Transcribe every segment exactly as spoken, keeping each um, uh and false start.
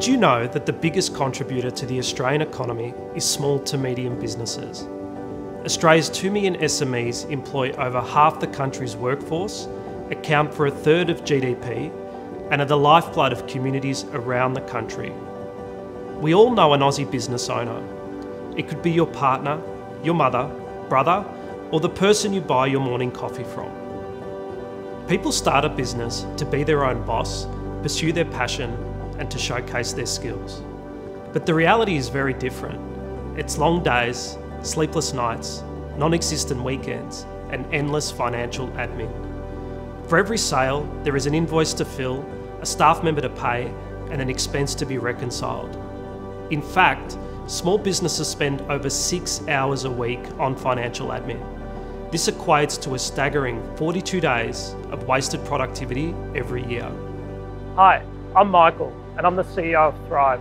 Did you know that the biggest contributor to the Australian economy is small to medium businesses? Australia's two million S M Es employ over half the country's workforce, account for a third of G D P, and are the lifeblood of communities around the country. We all know an Aussie business owner. It could be your partner, your mother, brother, or the person you buy your morning coffee from. People start a business to be their own boss, pursue their passion, and to showcase their skills. But the reality is very different. It's long days, sleepless nights, non-existent weekends, and endless financial admin. For every sale, there is an invoice to fill, a staff member to pay, and an expense to be reconciled. In fact, small businesses spend over six hours a week on financial admin. This equates to a staggering forty-two days of wasted productivity every year. Hi, I'm Michael, and I'm the C E O of Thrive.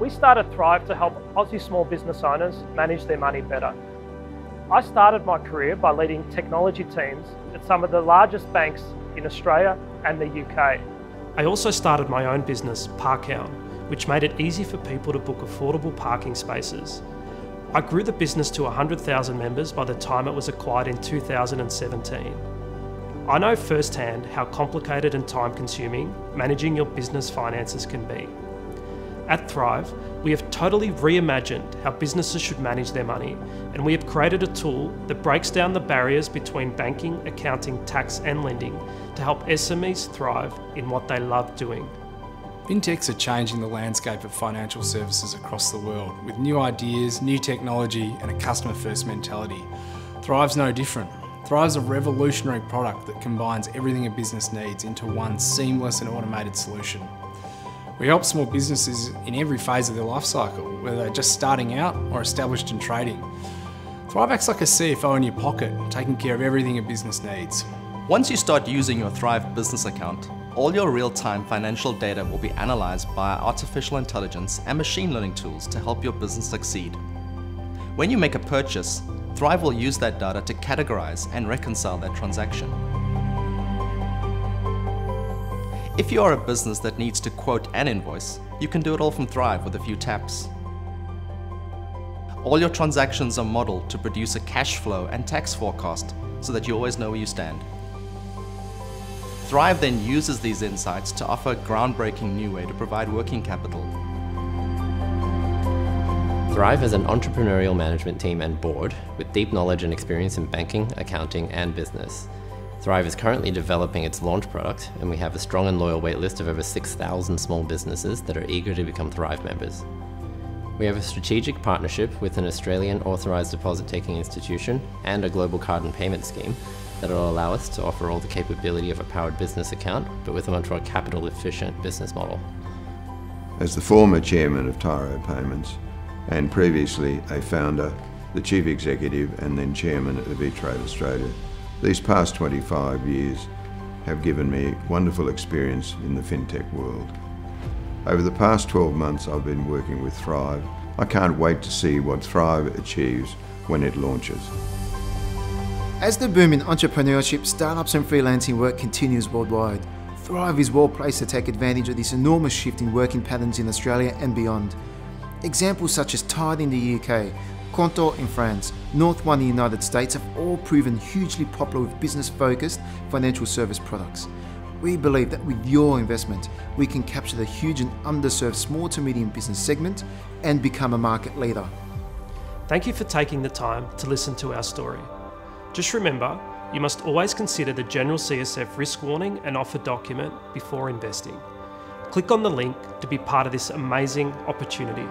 We started Thrive to help Aussie small business owners manage their money better. I started my career by leading technology teams at some of the largest banks in Australia and the U K. I also started my own business, ParkHound, which made it easy for people to book affordable parking spaces. I grew the business to one hundred thousand members by the time it was acquired in two thousand seventeen. I know firsthand how complicated and time-consuming managing your business finances can be. At Thrive, we have totally reimagined how businesses should manage their money, and we have created a tool that breaks down the barriers between banking, accounting, tax and lending to help S M Es thrive in what they love doing. Fintechs are changing the landscape of financial services across the world with new ideas, new technology and a customer-first mentality. Thrive's no different. Thrive's a revolutionary product that combines everything a business needs into one seamless and automated solution. We help small businesses in every phase of their life cycle, whether they're just starting out or established and trading. Thrive acts like a C F O in your pocket, taking care of everything a business needs. Once you start using your Thrive business account, all your real-time financial data will be analysed by artificial intelligence and machine learning tools to help your business succeed. When you make a purchase, Thrive will use that data to categorize and reconcile that transaction. If you are a business that needs to quote an invoice, you can do it all from Thrive with a few taps. All your transactions are modeled to produce a cash flow and tax forecast so that you always know where you stand. Thrive then uses these insights to offer a groundbreaking new way to provide working capital. Thrive is an entrepreneurial management team and board with deep knowledge and experience in banking, accounting and business. Thrive is currently developing its launch product, and we have a strong and loyal waitlist of over six thousand small businesses that are eager to become Thrive members. We have a strategic partnership with an Australian authorised deposit-taking institution and a global card and payment scheme that will allow us to offer all the capability of a powered business account, but with a much more capital-efficient business model. As the former chairman of Tyro Payments, and previously a founder, the chief executive and then chairman of eTrade Australia, these past twenty-five years have given me wonderful experience in the fintech world. Over the past twelve months I've been working with Thrive. I can't wait to see what Thrive achieves when it launches. As the boom in entrepreneurship, startups and freelancing work continues worldwide, Thrive is well placed to take advantage of this enormous shift in working patterns in Australia and beyond. Examples such as Tide in the U K, Conto in France, North One in the United States have all proven hugely popular with business-focused financial service products. We believe that with your investment, we can capture the huge and underserved small to medium business segment and become a market leader. Thank you for taking the time to listen to our story. Just remember, you must always consider the general C S F risk warning and offer document before investing. Click on the link to be part of this amazing opportunity.